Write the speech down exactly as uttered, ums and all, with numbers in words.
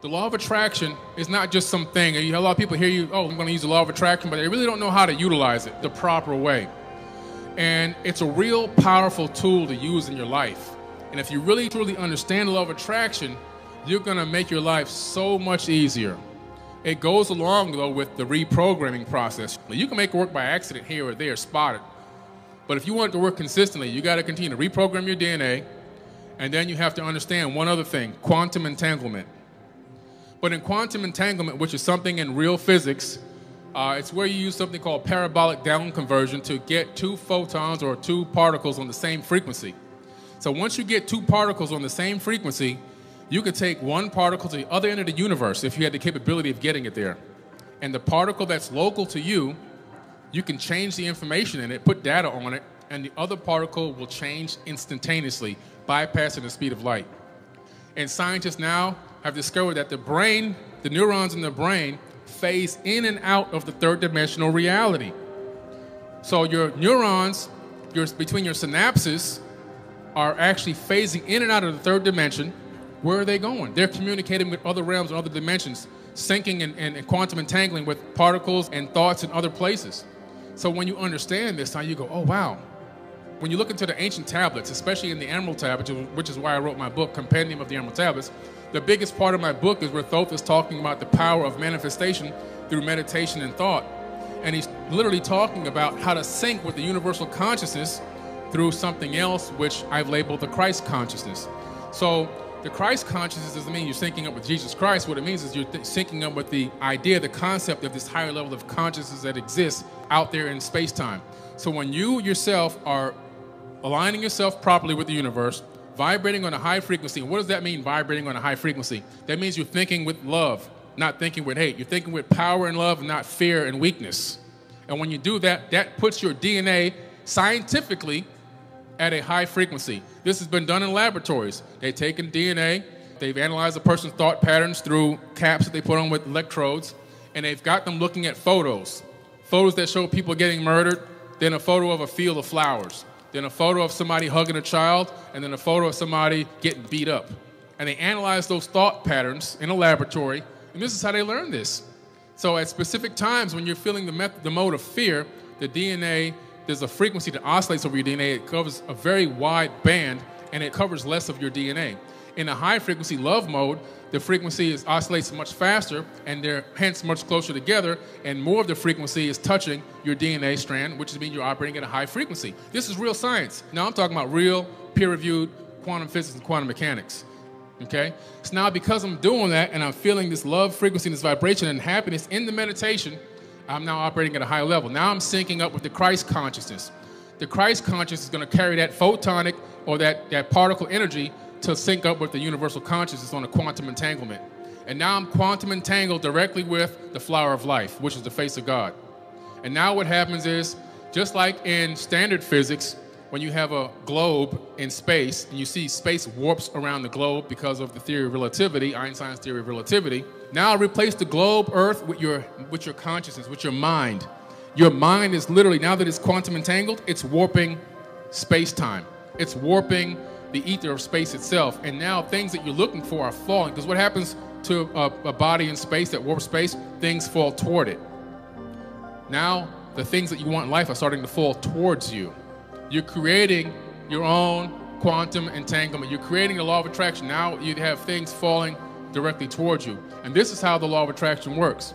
The law of attraction is not just something. A lot of people hear you, oh, I'm going to use the law of attraction, but they really don't know how to utilize it the proper way. And it's a real powerful tool to use in your life. And if you really truly understand the law of attraction, you're going to make your life so much easier. It goes along, though, with the reprogramming process. You can make it work by accident here or there, spot it. But if you want it to work consistently, you got to continue to reprogram your D N A. And then you have to understand one other thing, quantum entanglement. But in quantum entanglement, which is something in real physics, uh, it's where you use something called parabolic down conversion to get two photons or two particles on the same frequency. So once you get two particles on the same frequency, you could take one particle to the other end of the universe if you had the capability of getting it there. And the particle that's local to you, you can change the information in it, put data on it, and the other particle will change instantaneously, bypassing the speed of light. And scientists now have discovered that the brain, the neurons in the brain, phase in and out of the third dimensional reality. So your neurons, your, between your synapses, are actually phasing in and out of the third dimension. Where are they going? They're communicating with other realms and other dimensions, syncing and, and, and quantum entangling with particles and thoughts in other places. So when you understand this now, you go, oh, wow. When you look into the ancient tablets, especially in the Emerald Tablets, which is why I wrote my book, Compendium of the Emerald Tablets, the biggest part of my book is where Thoth is talking about the power of manifestation through meditation and thought. And he's literally talking about how to sync with the universal consciousness through something else, which I've labeled the Christ consciousness. So the Christ consciousness doesn't mean you're syncing up with Jesus Christ. What it means is you're syncing up with the idea, the concept of this higher level of consciousness that exists out there in space-time. So when you yourself are aligning yourself properly with the universe, vibrating on a high frequency. What does that mean, vibrating on a high frequency? That means you're thinking with love, not thinking with hate. You're thinking with power and love, not fear and weakness. And when you do that, that puts your D N A scientifically at a high frequency. This has been done in laboratories. They've taken D N A, they've analyzed a person's thought patterns through caps that they put on with electrodes, and they've got them looking at photos. Photos that show people getting murdered, then a photo of a field of flowers, then a photo of somebody hugging a child, and then a photo of somebody getting beat up. And they analyze those thought patterns in a laboratory, and this is how they learn this. So at specific times when you're feeling the, method, the mode of fear, the D N A, there's a frequency that oscillates over your D N A. It covers a very wide band, and it covers less of your D N A. In a high-frequency love mode, the frequency is, oscillates much faster, and they're hence much closer together, and more of the frequency is touching your D N A strand, which means you're operating at a high frequency. This is real science. Now I'm talking about real, peer-reviewed quantum physics and quantum mechanics, okay? So now because I'm doing that, and I'm feeling this love frequency and this vibration and happiness in the meditation, I'm now operating at a high level. Now I'm syncing up with the Christ consciousness. The Christ consciousness is going to carry that photonic or that, that particle energy to sync up with the universal consciousness on a quantum entanglement. And now I'm quantum entangled directly with the flower of life, which is the face of God. And now what happens is, just like in standard physics, when you have a globe in space, and you see space warps around the globe because of the theory of relativity, Einstein's theory of relativity, now replace the globe, Earth, with your, with your consciousness, with your mind. Your mind is literally, now that it's quantum entangled, it's warping space-time. It's warping the ether of space itself, and now things that you're looking for are falling, because what happens to a, a body in space that warps space, things fall toward it. Now the things that you want in life are starting to fall towards you. You're creating your own quantum entanglement. You're creating the law of attraction. Now you have things falling directly towards you, and this is how the law of attraction works.